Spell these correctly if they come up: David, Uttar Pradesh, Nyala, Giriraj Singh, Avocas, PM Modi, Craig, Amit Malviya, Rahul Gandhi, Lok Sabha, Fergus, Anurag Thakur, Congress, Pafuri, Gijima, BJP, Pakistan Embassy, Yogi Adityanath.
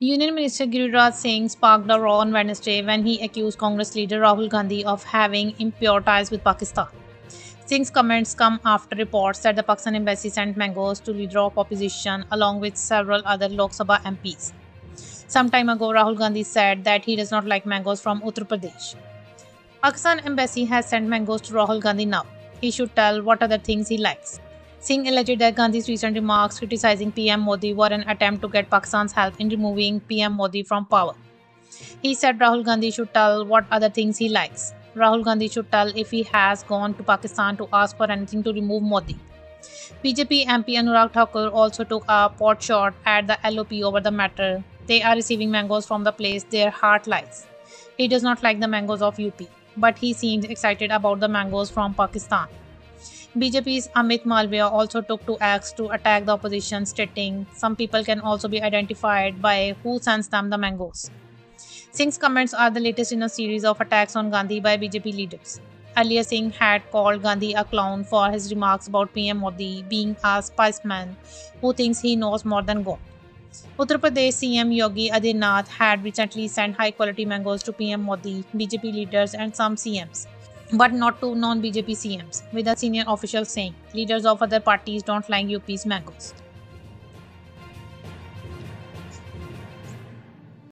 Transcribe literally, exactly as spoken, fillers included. Union Minister Giriraj Singh sparked a row on Wednesday when he accused Congress leader Rahul Gandhi of having impure ties with Pakistan. Singh's comments come after reports that the Pakistan Embassy sent mangoes to leader of opposition along with several other Lok Sabha M Ps. Some time ago, Rahul Gandhi said that he does not like mangoes from Uttar Pradesh. Pakistan Embassy has sent mangoes to Rahul Gandhi now. He should tell what other things he likes. Singh alleged that Gandhi's recent remarks criticizing P M Modi were an attempt to get Pakistan's help in removing P M Modi from power. He said Rahul Gandhi should tell what other things he likes. Rahul Gandhi should tell if he has gone to Pakistan to ask for anything to remove Modi. B J P M P Anurag Thakur also took a pot shot at the L O P over the matter. They are receiving mangoes from the place their heart lies. He does not like the mangoes of U P, but he seems excited about the mangoes from Pakistan. B J P's Amit Malviya also took to X to attack the opposition, stating some people can also be identified by who sends them the mangoes. Singh's comments are the latest in a series of attacks on Gandhi by B J P leaders. Earlier, Singh had called Gandhi a clown for his remarks about P M Modi being a spiceman who thinks he knows more than God. Uttar Pradesh C M Yogi Adityanath had recently sent high-quality mangoes to P M Modi, B J P leaders and some C Ms. But not to non-B J P C Ms, with a senior official saying leaders of other parties don't like U P's mangoes.